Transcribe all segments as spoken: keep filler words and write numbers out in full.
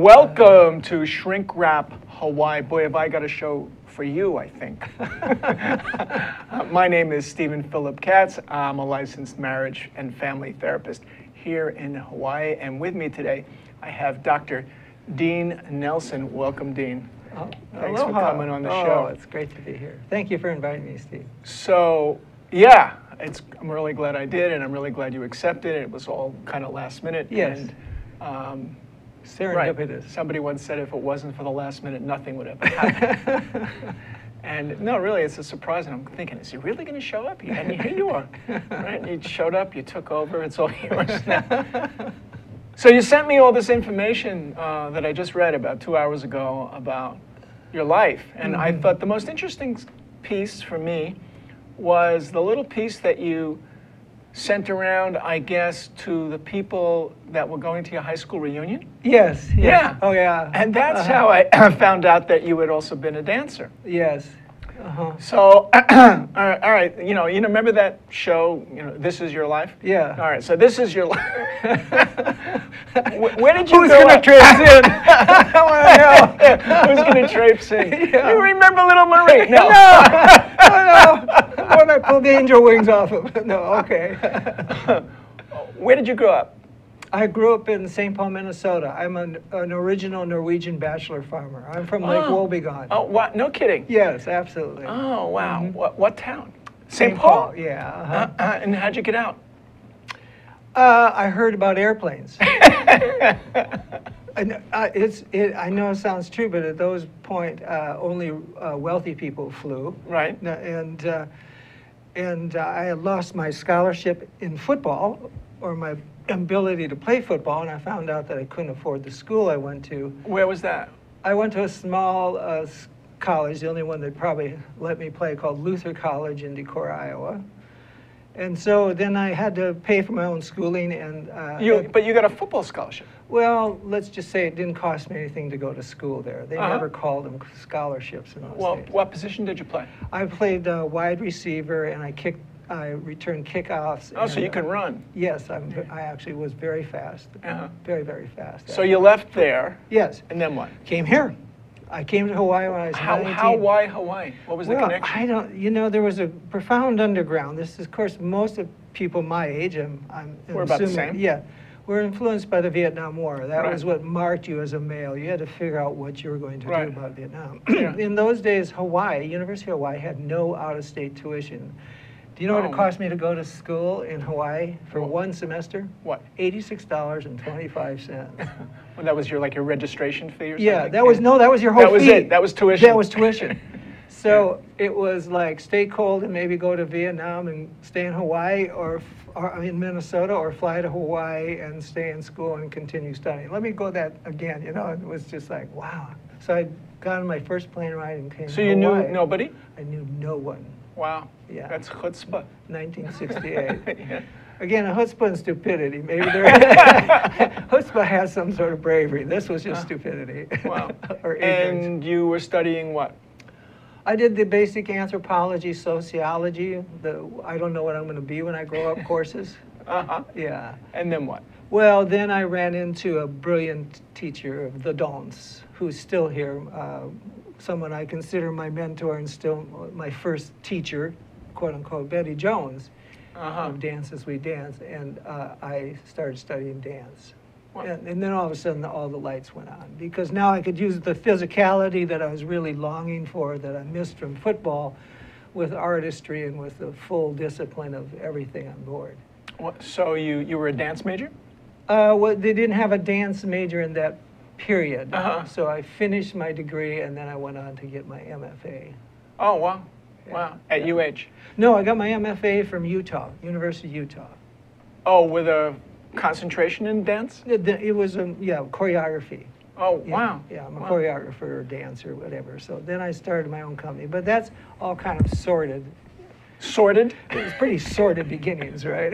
Welcome to Shrink Wrap Hawaii. Boy, have I got a show for you, I think. My name is Stephen Philip Katz. I'm a licensed marriage and family therapist here in Hawaii. And with me today, I have Doctor Dean Nelson. Welcome, Dean. Oh, thanks aloha. for coming on the oh, show. It's great to be here. Thank you for inviting me, Steve. So, yeah, it's, I'm really glad I did, and I'm really glad you accepted it. It was all kind of last minute. Yes. And, um, serendipitous. Right. Somebody once said if it wasn't for the last minute, nothing would have happened. And no, really, it's a surprise. And I'm thinking, is he really going to show up? And here you are. Right? You showed up, you took over, it's all yours now. So you sent me all this information uh, that I just read about two hours ago about your life. And mm-hmm. I thought the most interesting piece for me was the little piece that you sent around, I guess, to the people that were going to your high school reunion? Yes. yes. Yeah. Oh, yeah. And that's uh-huh. how I found out that you had also been a dancer. Yes. Uh-huh. So, all right, all right, you know, you remember that show, you know, This Is Your Life? Yeah. All right, so This Is Your Life. Where did you Who's go gonna traipse in? I want to know. Who's going to traipse in? Yeah. You remember Little Marie? No. No. Oh, no. When I pulled the angel wings off of him. No, okay. Where did you grow up? I grew up in Saint Paul, Minnesota. I'm an, an original Norwegian bachelor farmer. I'm from Lake Wobegon. Oh, what? No kidding. Yes, absolutely. Oh, wow. Mm-hmm. What, what town? Saint Paul? Paul? Yeah. Uh-huh. uh, uh, and how'd you get out? Uh, I heard about airplanes. I, uh, it's, it, I know it sounds true, but at those point, uh, only uh, wealthy people flew. Right. And, uh, and uh, I had lost my scholarship in football, or my ability to play football, and I found out that I couldn't afford the school I went to. Where was that? I went to a small uh, college, the only one that probably let me play, called Luther College in Decorah, Iowa. And so then I had to pay for my own schooling. And uh, you, it, but you got a football scholarship. Well, let's just say it didn't cost me anything to go to school there. They uh-huh. never called them scholarships in those Well, days. What position did you play? I played uh, wide receiver, and I kicked. I returned kickoffs. Oh, and, so you can uh, run. Yes, I'm, I actually was very fast, uh-huh. very, very fast. Actually. So you left there. Yes. And then what? Came here. I came to Hawaii when I was nineteen. How, why Hawaii? What was well, the connection? I don't, you know, there was a profound underground. This is, of course, most of people my age, I'm, I'm We're assuming, about the same. Yeah. We're influenced by the Vietnam War. That right. was what marked you as a male. You had to figure out what you were going to right. do about Vietnam. Yeah. In those days, Hawaii, University of Hawaii, had no out-of-state tuition. Do you know oh. what it cost me to go to school in Hawaii for what? one semester? What? eighty-six dollars and twenty-five cents. Well, that was your, like, your registration fee or something? Yeah, that was, no, that was your whole fee. That was it, that was tuition. That was tuition. So yeah. it was like, stay cold and maybe go to Vietnam and stay in Hawaii, or, or in Minnesota, or fly to Hawaii and stay in school and continue studying. Let me go that again, you know, it was just like, wow. So I got on my first plane ride and came to Hawaii. So you knew nobody? I knew no one. Wow, yeah. That's chutzpah. nineteen sixty-eight. Yeah. Again, a chutzpah and stupidity. Maybe there. Chutzpah has some sort of bravery. This was just uh, stupidity. Wow. Or and you were studying what? I did the basic anthropology, sociology, the I don't know what I'm going to be when I grow up courses. Uh-huh. Yeah. And then what? Well, then I ran into a brilliant teacher of the dance, who's still here, uh, someone I consider my mentor and still my first teacher, quote unquote, Betty Jones, uh-huh. of Dance As We Dance, and uh, I started studying dance. And, and then all of a sudden, all the lights went on, because now I could use the physicality that I was really longing for, that I missed from football, with artistry and with the full discipline of everything on board. What, so you, you were a dance major? Uh, well, they didn't have a dance major in that period. Uh-huh. So I finished my degree, and then I went on to get my M F A. Oh, wow. Yeah. Wow. At yeah. U H? No, I got my M F A from Utah, University of Utah. Oh, with a concentration in dance? It, it was, a, yeah, choreography. Oh, yeah, wow. Yeah, I'm a wow. choreographer or dancer, whatever. So then I started my own company. But that's all kind of sorted. Sorted? It was pretty sorted beginnings, right?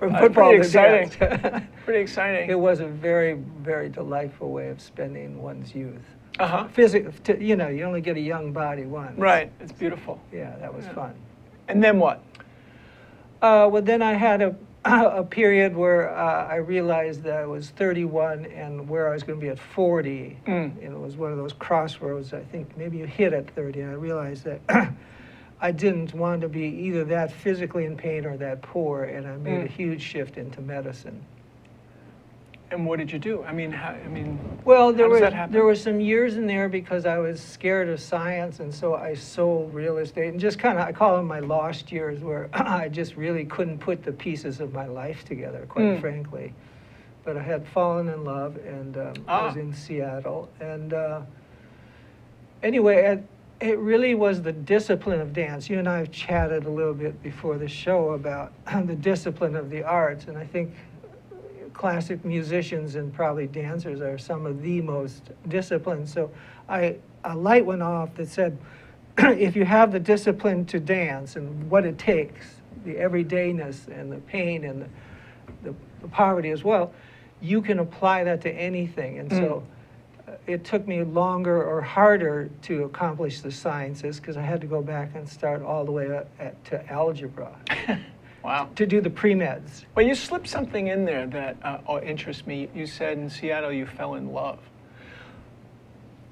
From football uh, pretty to exciting. Pretty exciting. It was a very, very delightful way of spending one's youth. Uh-huh. Physic to, you know, you only get a young body once. Right. It's beautiful. Yeah, that was yeah. fun. And then what? Uh, well, then I had a a period where uh, I realized that I was thirty-one and where I was going to be at forty. Mm. And it was one of those crossroads, I think, maybe you hit at thirty. And I realized that I didn't want to be either that physically in pain or that poor. And I made mm. a huge shift into medicine. And what did you do? I mean, how, I mean, well, there how does were, that happen? There were some years in there because I was scared of science, and so I sold real estate. And just kind of, I call them my lost years, where I just really couldn't put the pieces of my life together, quite mm. frankly. But I had fallen in love, and um, ah. I was in Seattle. And uh, anyway, I, it really was the discipline of dance. You and I have chatted a little bit before the show about the discipline of the arts, and I think classic musicians and probably dancers are some of the most disciplined. So I, a light went off that said, if you have the discipline to dance and what it takes, the everydayness and the pain and the, the, the poverty as well, you can apply that to anything. And mm. so uh, it took me longer or harder to accomplish the sciences because I had to go back and start all the way at, at, to algebra. Wow. To do the pre-meds. Well, you slipped something in there that uh, interests me. You said in Seattle you fell in love.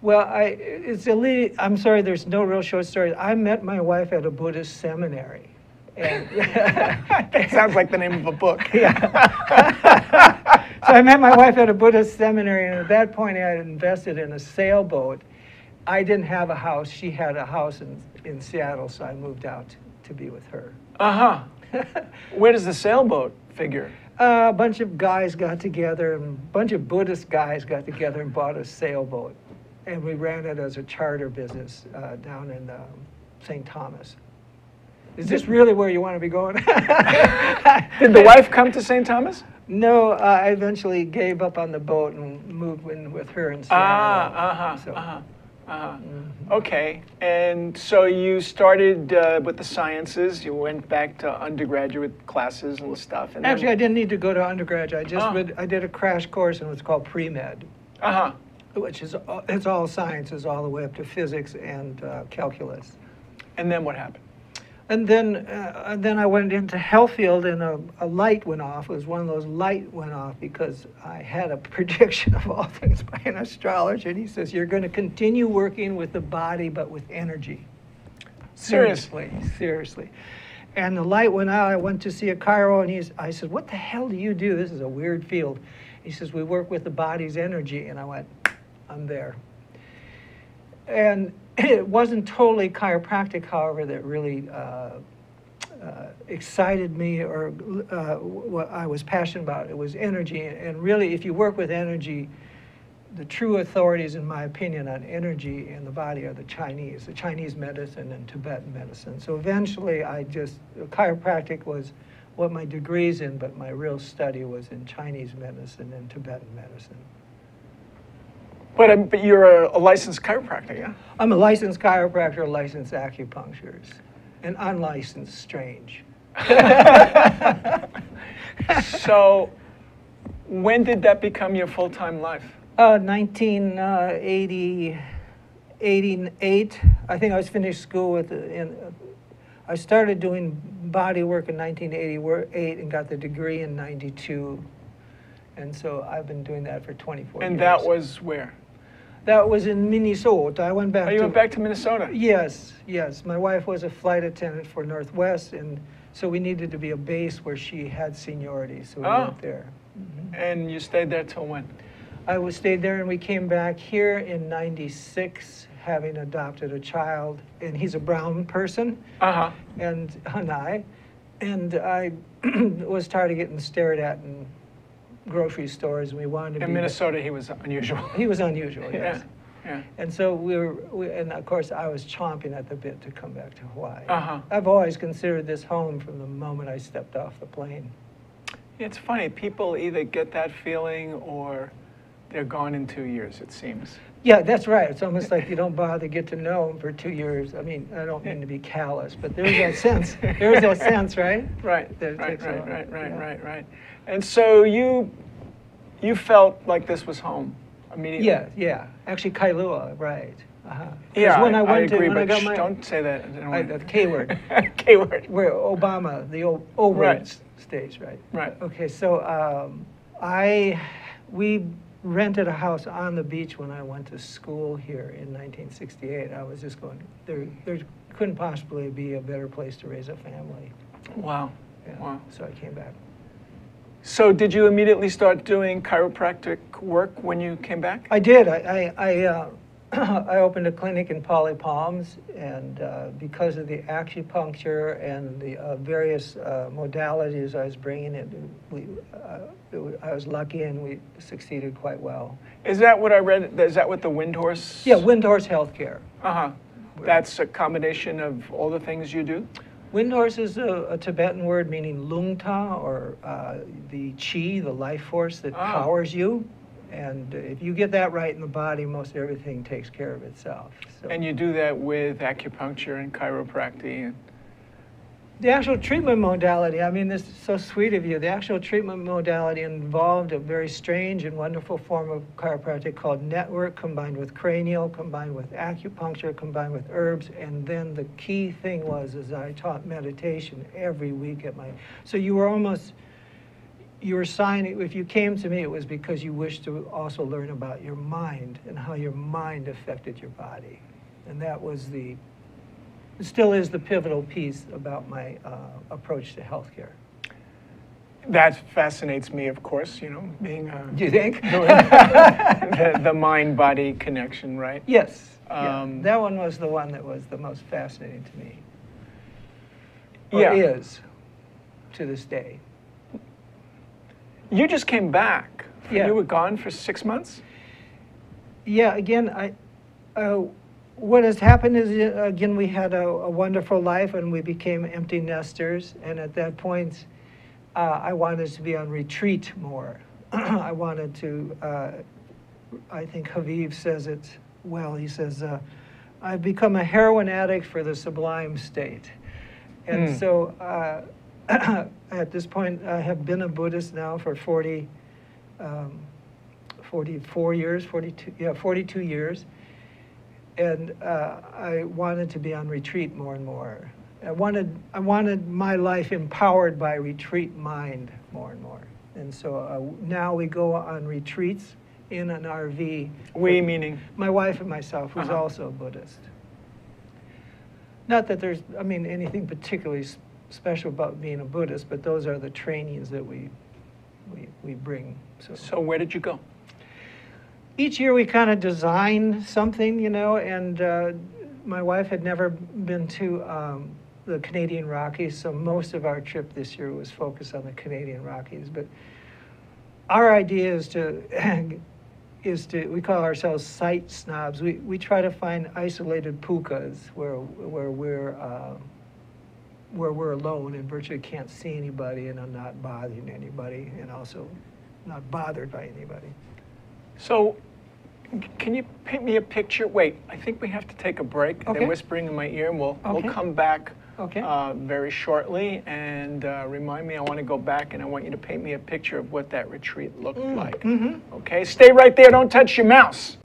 Well, I, it's elite. I'm sorry, there's no real short story. I met my wife at a Buddhist seminary. And that sounds like the name of a book. Yeah. So I met my wife at a Buddhist seminary, and at that point I had invested in a sailboat. I didn't have a house. She had a house in, in Seattle, so I moved out to, to be with her. Uh-huh. Where does the sailboat figure? Uh, a bunch of guys got together, and a bunch of Buddhist guys got together and bought a sailboat. And we ran it as a charter business uh, down in um, Saint Thomas. Is this really where you want to be going? Did the wife come to Saint Thomas? No, uh, I eventually gave up on the boat and moved in with her in Seattle. Ah, uh-huh, so. uh-huh. Uh-huh. Mm-hmm. Okay, and so you started uh, with the sciences. You went back to undergraduate classes and stuff. And actually, I didn't need to go to undergraduate. I just oh. would, I did a crash course in what's called pre-med, uh-huh. which is it's all sciences all the way up to physics and uh, calculus. And then what happened? And then, uh, and then I went into Hellfield, and a, a light went off. It was one of those light went off because I had a prediction of all things by an astrologer, and he says, you're going to continue working with the body, but with energy. Seriously, seriously. And the light went out. I went to see a chiro, and he's, I said, what the hell do you do? This is a weird field. He says, we work with the body's energy. And I went, I'm there. And it wasn't totally chiropractic, however, that really uh, uh, excited me or uh, what I was passionate about. It was energy. And really, if you work with energy, the true authorities, in my opinion, on energy and the body are the Chinese, the Chinese medicine and Tibetan medicine. So eventually, I just, chiropractic was what my degree's in, but my real study was in Chinese medicine and Tibetan medicine. But, um, but you're a, a licensed chiropractor, yeah? I'm a licensed chiropractor, a licensed acupuncturist, an unlicensed strange. So when did that become your full-time life? Uh, nineteen eighty-eight. I think I was finished school with, and uh, I started doing body work in nineteen eighty-eight and got the degree in ninety-two. And so I've been doing that for twenty-four and years. And that was where? That was in Minnesota. I went back oh, you to... you went back to Minnesota? Yes, yes. My wife was a flight attendant for Northwest, and so we needed to be a base where she had seniority, so we oh. went there. Mm-hmm. And you stayed there till when? I was stayed there, and we came back here in ninety-six, having adopted a child, and he's a brown person, uh-huh. and, and I, and I was tired of getting stared at and grocery stores, and we wanted to in be... In Minnesota, he was unusual. He was unusual, yes. Yeah, yeah. And so we were, we, and of course, I was chomping at the bit to come back to Hawaii. Uh-huh. I've always considered this home from the moment I stepped off the plane. It's funny, people either get that feeling or they're gone in two years, it seems. Yeah, that's right. It's almost like you don't bother to get to know them for two years. I mean, I don't mean to be callous, but there's that sense. There's that sense, right? Right, that right, right, right, right, yeah. right, right. And so you, you felt like this was home immediately? Yeah, yeah. Actually, Kailua, right. Uh-huh. Yeah, when I, I went agree, to, when but I got my, don't say that. I, the K word. K word. Where Obama, the old O word right. stays, right? Right. Okay, so um, I, we rented a house on the beach when I went to school here in nineteen sixty-eight. I was just going, there, there couldn't possibly be a better place to raise a family. Wow. Yeah. Wow. So I came back. So did you immediately start doing chiropractic work when you came back? I did. I, I, I uh, I opened a clinic in Poly Palms, and uh, because of the acupuncture and the uh, various uh, modalities I was bringing it, we, uh, it, I was lucky and we succeeded quite well. Is that what I read? Is that what the Wind Horse? Yeah, Wind Horse Healthcare. Uh-huh. That's a combination of all the things you do? Wind Horse is a, a Tibetan word meaning lungta, or uh, the chi, the life force that oh. powers you. And if you get that right in the body, most everything takes care of itself. So. And you do that with acupuncture and chiropractic? And the actual treatment modality, I mean, this is so sweet of you. The actual treatment modality involved a very strange and wonderful form of chiropractic called network, combined with cranial, combined with acupuncture, combined with herbs. And then the key thing was, is I taught meditation every week at my, so you were almost, you were signing, if you came to me, it was because you wished to also learn about your mind and how your mind affected your body. And that was the, still is the pivotal piece about my uh, approach to healthcare. That fascinates me, of course, you know, being a... Do you think? the, the mind-body connection, right? Yes. Um, yeah. That one was the one that was the most fascinating to me. Or yeah. is, to this day. You just came back. Yeah. You were gone for six months? Yeah, again, I, uh, what has happened is, again, we had a, a wonderful life and we became empty nesters. And at that point, uh, I wanted to be on retreat more. I wanted to, uh, I think Haviv says it well. He says, uh, I've become a heroin addict for the sublime state. And mm. so, uh, at this point, I have been a Buddhist now for forty, um, forty-four years, forty-two, yeah, forty-two years. And uh, I wanted to be on retreat more and more. I wanted, I wanted my life empowered by retreat mind more and more. And so uh, now we go on retreats in an R V. We meaning? My wife and myself, who's uh-huh. also a Buddhist. Not that there's, I mean, anything particularly special about being a Buddhist, but those are the trainings that we we, we bring. So. so where did you go? Each year we kind of design something, you know, and uh, my wife had never been to um, the Canadian Rockies, so most of our trip this year was focused on the Canadian Rockies. But our idea is to, is to we call ourselves sight snobs. We, we try to find isolated pukas where, where we're, uh, where we're alone and virtually can't see anybody, and I'm not bothering anybody, and also not bothered by anybody. So, can you paint me a picture? Wait, I think we have to take a break. Okay. They're whispering in my ear, and we'll, okay. we'll come back okay. uh, very shortly. And uh, remind me, I want to go back, and I want you to paint me a picture of what that retreat looked mm. like. Mm-hmm. Okay, stay right there. Don't touch your mouse.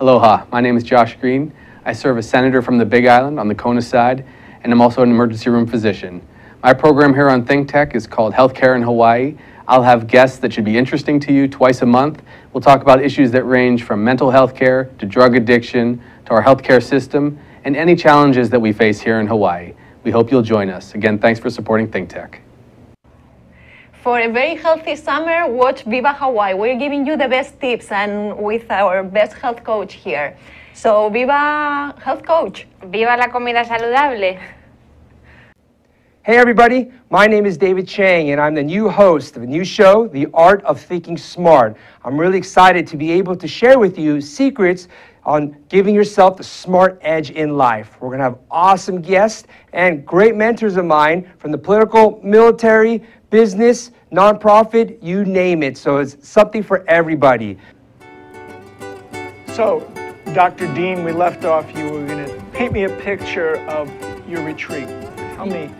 Aloha. My name is Josh Green. I serve as senator from the Big Island on the Kona side, and I'm also an emergency room physician. My program here on ThinkTech is called Healthcare in Hawaii. I'll have guests that should be interesting to you twice a month. We'll talk about issues that range from mental health care to drug addiction to our healthcare system and any challenges that we face here in Hawaii. We hope you'll join us. Again, thanks for supporting ThinkTech. For a very healthy summer, watch Viva Hawaii. We're giving you the best tips and with our best health coach here. So, Viva Health Coach. Viva la comida saludable. Hey everybody, my name is David Chang and I'm the new host of a new show, The Art of Thinking Smart. I'm really excited to be able to share with you secrets on giving yourself the smart edge in life. We're going to have awesome guests and great mentors of mine from the political, military, business, nonprofit, you name it. So it's something for everybody. So, Doctor Dean, we left off, you were going to paint me a picture of your retreat. Tell me,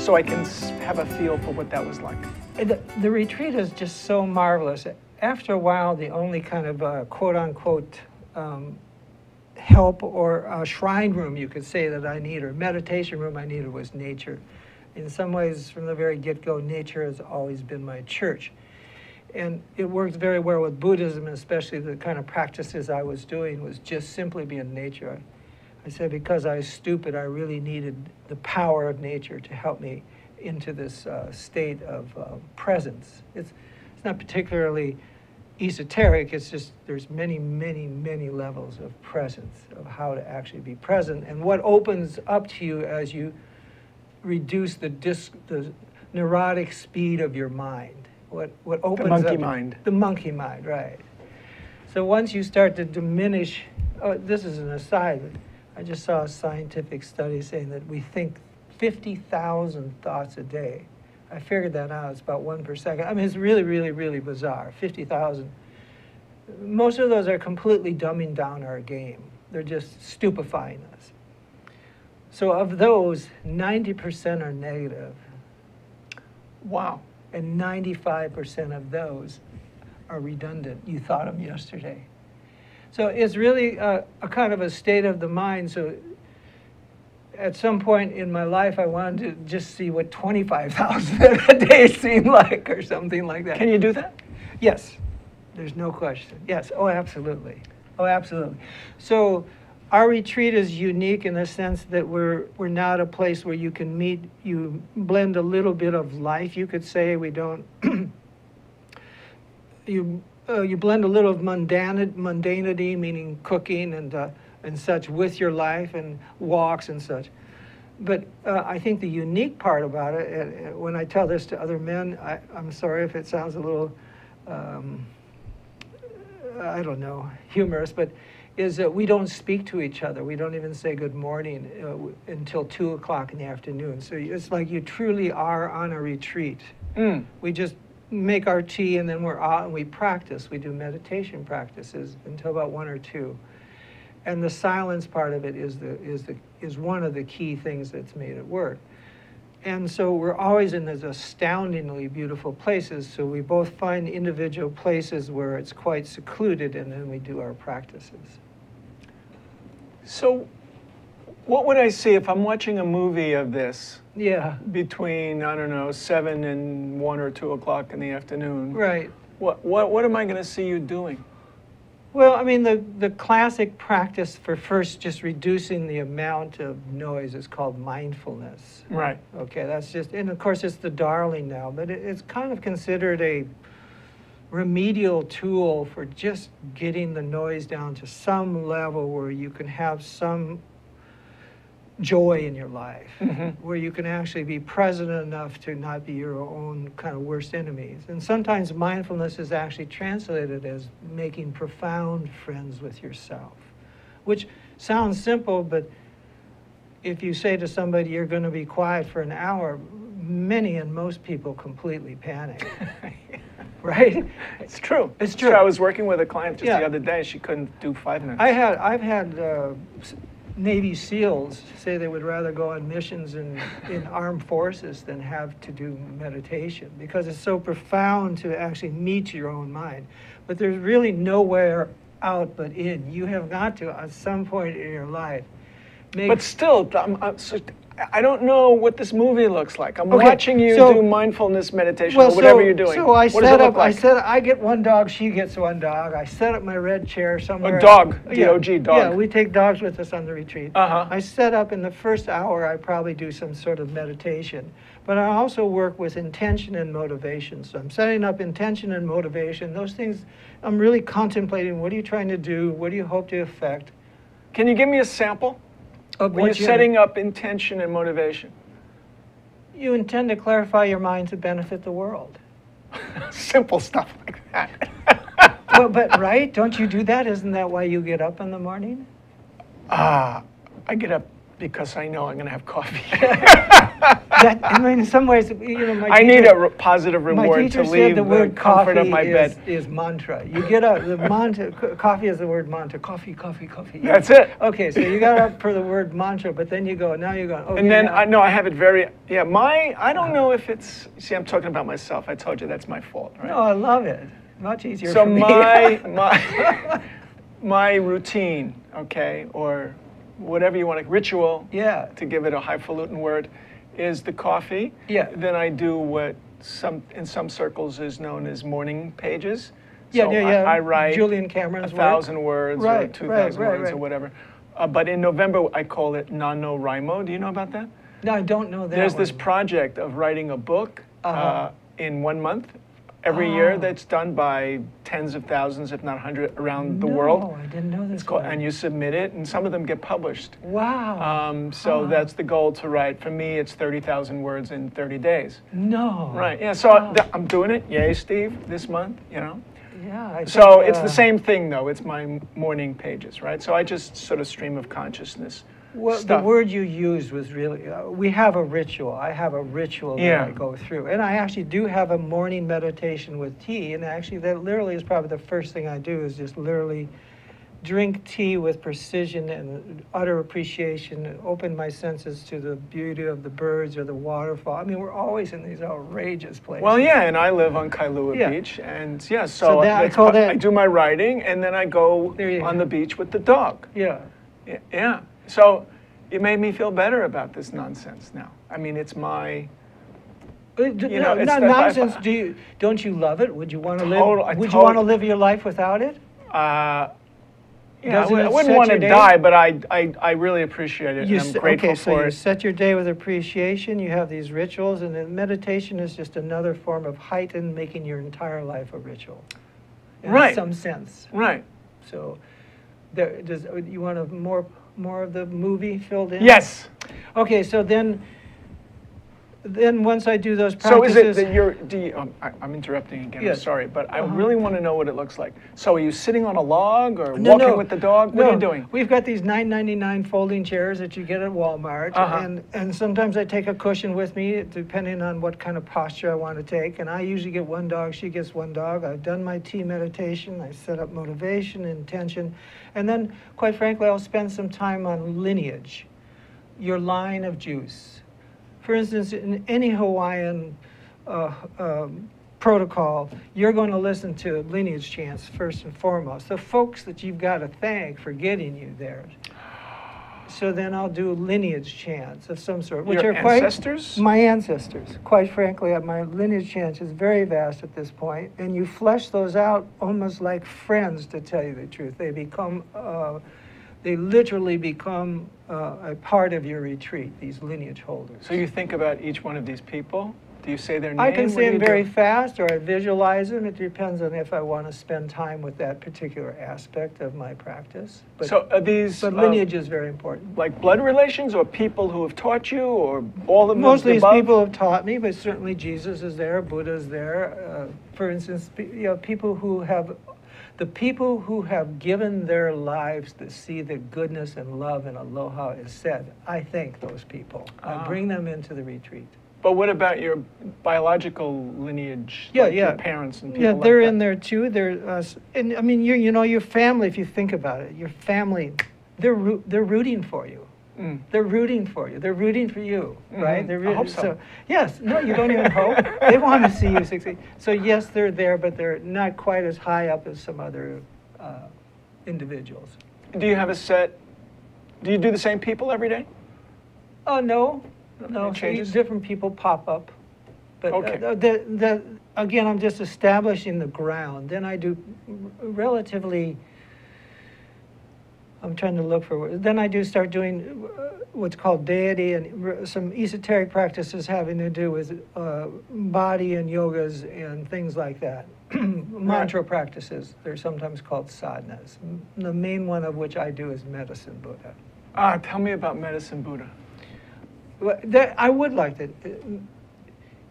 so I can have a feel for what that was like. The, the retreat is just so marvelous. After a while, the only kind of uh, quote-unquote um, help, or a shrine room you could say that I need, or meditation room I needed, was nature. In some ways, from the very get-go, nature has always been my church. And it worked very well with Buddhism, and especially the kind of practices I was doing was just simply be in nature. I, I said, because I was stupid, I really needed the power of nature to help me into this uh, state of uh, presence. It's, it's not particularly esoteric, it's just there's many, many, many levels of presence, of how to actually be present. And what opens up to you as you reduce the, dis the neurotic speed of your mind. What, what opens up. The monkey mind. The monkey mind, right. So once you start to diminish, oh, this is an aside. I just saw a scientific study saying that we think fifty thousand thoughts a day. I figured that out, it's about one per second. I mean, it's really, really, really bizarre, fifty thousand. Most of those are completely dumbing down our game. They're just stupefying us. So of those, ninety percent are negative. Wow. And ninety-five percent of those are redundant. You thought them yesterday. So it's really a, a kind of a state of the mind. So at some point in my life, I wanted to just see what twenty-five thousand a day seemed like, or something like that. Can you do that? Yes. There's no question. Yes. Oh, absolutely. Oh, absolutely. So our retreat is unique in the sense that we're, we're not a place where you can meet, you blend a little bit of life, you could say. We don't, you, uh, you blend a little of mundanity, mundanity meaning cooking and, uh, and such, with your life and walks and such. But uh, I think the unique part about it, and, and when I tell this to other men, I, I'm sorry if it sounds a little, um, I don't know, humorous, but is that we don't speak to each other. We don't even say good morning uh, w until two o'clock in the afternoon. So it's like you truly are on a retreat. Mm. We just make our tea and then we're out and we practice. We do meditation practices until about one or two. And the silence part of it is, the, is, the, is one of the key things that's made it work. And so we're always in these astoundingly beautiful places. So we both find individual places where it's quite secluded and then we do our practices. So what would I see if I'm watching a movie of this? Yeah. Between, I don't know, seven and one or two o'clock in the afternoon. Right. What, what, what am I going to see you doing? Well, I mean, the, the classic practice for first just reducing the amount of noise is called mindfulness. Right. Okay, that's just, and of course it's the darling now, but it, it's kind of considered a remedial tool for just getting the noise down to some level where you can have some joy in your life, mm-hmm. where you can actually be present enough to not be your own kind of worst enemies. And sometimes mindfulness is actually translated as making profound friends with yourself, which sounds simple, but if you say to somebody you're going to be quiet for an hour, many and most people completely panic. Right? It's true. It's true. So I was working with a client just yeah. the other day. She couldn't do five minutes. I had, I've had uh, Navy SEALs say they would rather go on missions in, in armed forces than have to do meditation, because it's so profound to actually meet your own mind. But there's really nowhere out but in. You have got to, at some point in your life, make... But still, I'm, I'm, so I don't know what this movie looks like. I'm okay, watching you so, do mindfulness meditation well, or whatever so, you're doing. So I what set does it look up, like? I set. I get one dog. She gets one dog. I set up my red chair somewhere. A dog. Yeah, D O G dog. Yeah, we take dogs with us on the retreat. Uh huh. I set up in the first hour. I probably do some sort of meditation, but I also work with intention and motivation. So I'm setting up intention and motivation. Those things. I'm really contemplating. What are you trying to do? What do you hope to affect? Can you give me a sample? When you're setting up intention and motivation, you intend to clarify your mind to benefit the world. Simple stuff like that. Well, but right? Don't you do that? Isn't that why you get up in the morning? Ah, uh, I get up because I know I'm going to have coffee. That, I mean, in some ways, you know, my I teacher, need a re positive reward to leave the, word the comfort of my is, bed. Is mantra. You get up. The mantra. Coffee is the word mantra. Coffee, coffee, coffee. Yeah. That's it. Okay, so you got up for the word mantra, but then you go. Now you go. Okay, and then now. I know I have it very. Yeah, my. I don't know if it's. See, I'm talking about myself. I told you that's my fault, right? No, I love it. Much easier. So for me. my my. my routine, okay, or whatever you want, a ritual, yeah, to give it a highfalutin word, is the coffee. Yeah. Then I do what some in some circles is known as morning pages. Yeah, so yeah, yeah. I, I write Julian Cameron's a thousand work. words right, or two right, thousand right, words right. or whatever. Uh, but in November, I call it NaNoWriMo. Do you know about that? No, I don't know that. There's one. This project of writing a book uh-huh. uh, in one month every oh. year that's done by tens of thousands, if not hundreds, around no, the world. No, I didn't know this. It's called, and you submit it, and some of them get published. Wow. Um, so uh-huh. that's the goal to write. For me, it's thirty thousand words in thirty days. No. Right. Yeah. So wow. I, I'm doing it. Yay, Steve! This month, you know. Yeah, I so think, uh, it's the same thing, though. It's my morning pages, right? So I just sort of stream of consciousness. Well, stuff. The word you used was really, uh, we have a ritual. I have a ritual yeah. that I go through. And I actually do have a morning meditation with tea. And actually, that literally is probably the first thing I do is just literally drink tea with precision and utter appreciation, open my senses to the beauty of the birds or the waterfall. I mean, we're always in these outrageous places. Well, yeah, and I live on Kailua yeah. Beach, and yeah, so, so that, I, call that, I do my writing, and then I go on go. the beach with the dog. Yeah. yeah. Yeah. So it made me feel better about this nonsense now. I mean, it's my... You know, no, it's not nonsense. I, do you, don't you love it? Would you want to total, live, would you want to live your life without it? Uh... Yeah, I, w I wouldn't want to die, but I, I, I really appreciate it, you and I'm grateful okay, so for you it. Set your day with appreciation, you have these rituals, and then meditation is just another form of heightened making your entire life a ritual. In right. some sense. Right. So, there, does, you want a more, more of the movie filled in? Yes. Okay, so then... Then once I do those practices... So is it that you're... Do you, um, I, I'm interrupting again, yes. I'm sorry, but I uh-huh. really want to know what it looks like. So are you sitting on a log or no, walking no. with the dog? What no. are you doing? We've got these nine ninety-nine folding chairs that you get at Walmart, uh-huh. and, and sometimes I take a cushion with me, depending on what kind of posture I want to take, and I usually get one dog, she gets one dog. I've done my tea meditation, I set up motivation, intention, and then, quite frankly, I'll spend some time on lineage, your line of juice. For instance, in any Hawaiian uh, um, protocol, you're going to listen to lineage chants first and foremost. The folks that you've got to thank for getting you there. So then I'll do lineage chants of some sort. Which Your are quite, ancestors? My ancestors. Quite frankly, my lineage chants is very vast at this point, and you flesh those out almost like friends, to tell you the truth. They become... Uh, They literally become uh, a part of your retreat, these lineage holders. So you think about each one of these people? Do you say their name? I can say them very fast, or I visualize them. It depends on if I want to spend time with that particular aspect of my practice. But, so are these... But lineage um, is very important. Like blood relations, or people who have taught you, or all of Most these above? people have taught me, but certainly Jesus is there, Buddha is there. Uh, for instance, you know, people who have... The people who have given their lives to see the goodness and love and aloha is said, I thank those people. Um, I bring them into the retreat. But what about your biological lineage? Yeah, like yeah. Your parents and people yeah, they're like that? in there too. They're, uh, and I mean, you you know, your family. If you think about it, your family, they're roo they're rooting for you. Mm. They're rooting for you. They're rooting for you, mm-hmm. right? They're rooting. I hope so. so. Yes. No, you don't even hope. They want to see you succeed. So yes, they're there, but they're not quite as high up as some other uh, individuals. Do you have a set? Do you do the same people every day? Oh uh, no, no. Changes? Different people pop up. But okay. uh, the, the, again, I'm just establishing the ground. Then I do relatively. I'm trying to look for. Then I do start doing what's called deity and some esoteric practices having to do with uh, body and yogas and things like that. Mantra right. practices. They're sometimes called sadhanas. The main one of which I do is Medicine Buddha. Ah, uh, tell me about Medicine Buddha. Well, that, I would like to.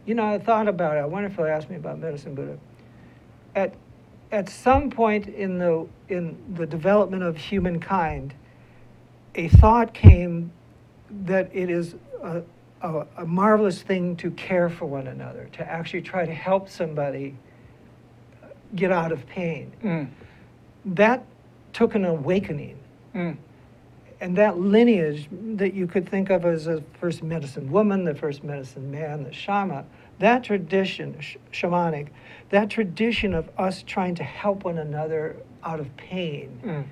You know, I thought about it. I wonder if they'll ask me about Medicine Buddha. At At some point in the, in the development of humankind, a thought came that it is a, a, a marvelous thing to care for one another, to actually try to help somebody get out of pain. Mm. That took an awakening. Mm. And that lineage that you could think of as the first medicine woman, the first medicine man, the shaman, That tradition, sh shamanic, that tradition of us trying to help one another out of pain, mm.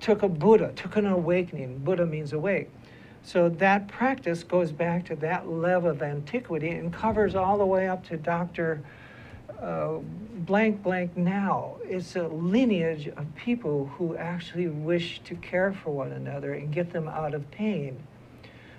took a Buddha, took an awakening. Buddha means awake. So that practice goes back to that level of antiquity and covers all the way up to Doctor Uh, blank blank now. It's a lineage of people who actually wish to care for one another and get them out of pain.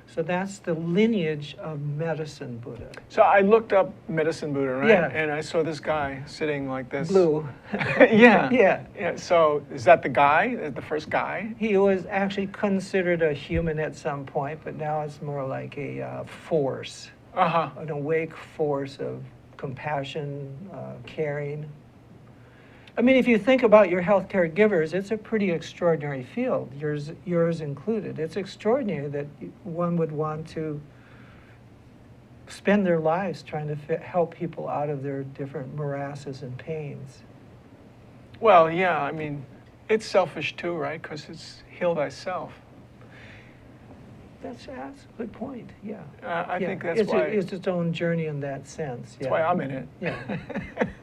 So that's the lineage of Medicine Buddha. So I looked up Medicine Buddha, right? Yeah. And I saw this guy sitting like this. Blue. Yeah. Yeah. Yeah. So is that the guy, the first guy? He was actually considered a human at some point, but now it's more like a uh, force, uh-huh. an awake force of compassion, uh, caring. I mean, if you think about your healthcare givers, it's a pretty extraordinary field, yours, yours included. It's extraordinary that one would want to spend their lives trying to fit, help people out of their different morasses and pains. Well, yeah, I mean, it's selfish too, right? Because it's heal thyself. That's, that's a good point, yeah. Uh, I yeah. think that's it's why... A, it's its own journey in that sense. Yeah. That's why I'm in it. Yeah,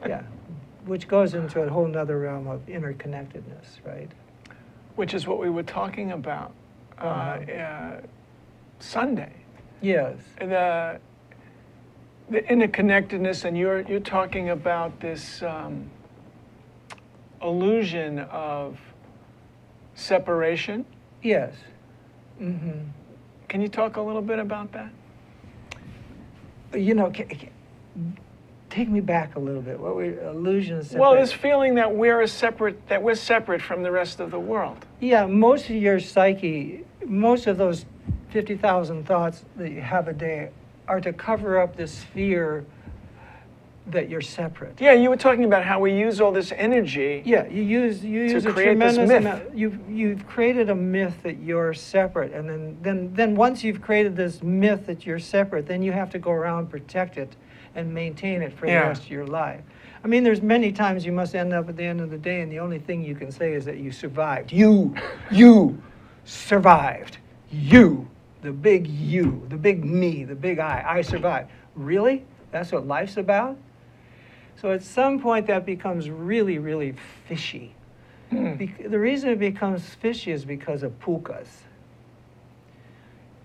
yeah. Which goes into a whole nother realm of interconnectedness, right? Which is what we were talking about uh, uh, Sunday. Yes. The, the interconnectedness, and you're, you're talking about this um, illusion of separation. Yes. Mm-hmm. Can you talk a little bit about that? You know, can, can, take me back a little bit. What we illusions. Well, this feeling that we're a separate, that we're separate from the rest of the world. Yeah, most of your psyche, most of those fifty thousand thoughts that you have a day, are to cover up this fear that you're separate. Yeah, you were talking about how we use all this energy. Yeah, you use you use to a create tremendous this myth. Amount. You've you've created a myth that you're separate, and then then then once you've created this myth that you're separate, then you have to go around protect it and maintain it for yeah. the rest of your life. I mean, there's many times you must end up at the end of the day, and the only thing you can say is that you survived. You, you survived. You, the big you, the big me, the big I. I survived. Really? That's what life's about? So at some point that becomes really, really fishy. Mm. Be the reason it becomes fishy is because of pukas.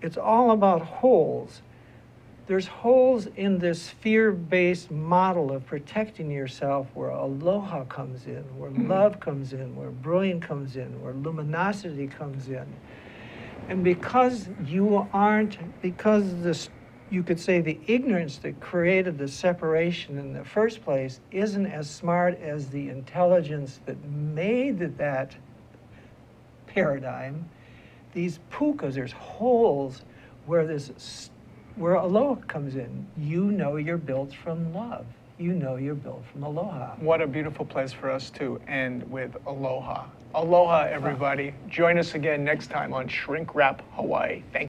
It's all about holes. There's holes in this fear-based model of protecting yourself where aloha comes in, where mm. love comes in, where brilliant comes in, where luminosity comes in. And because you aren't, because this you could say the ignorance that created the separation in the first place isn't as smart as the intelligence that made that paradigm. These pukas, there's holes where this, where aloha comes in. You know you're built from love. You know you're built from aloha. What a beautiful place for us to end with aloha. Aloha, everybody. Join us again next time on Shrink Wrap Hawaii. Thank you.